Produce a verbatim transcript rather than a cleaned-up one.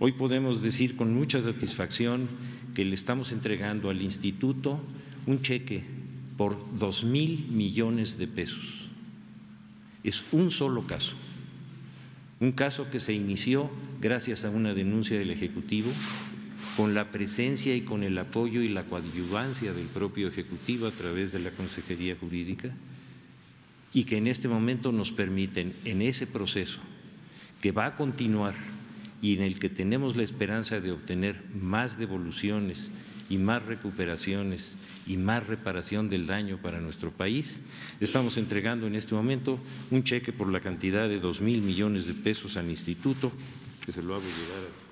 Hoy podemos decir con mucha satisfacción que le estamos entregando al instituto un cheque por dos mil millones de pesos. Es un solo caso, un caso que se inició gracias a una denuncia del Ejecutivo, con la presencia y con el apoyo y la coadyuvancia del propio Ejecutivo a través de la Consejería Jurídica, y que en este momento nos permiten, en ese proceso que va a continuar y en el que tenemos la esperanza de obtener más devoluciones y más recuperaciones y más reparación del daño para nuestro país, estamos entregando en este momento un cheque por la cantidad de dos mil millones de pesos al instituto, que se lo hago llegar a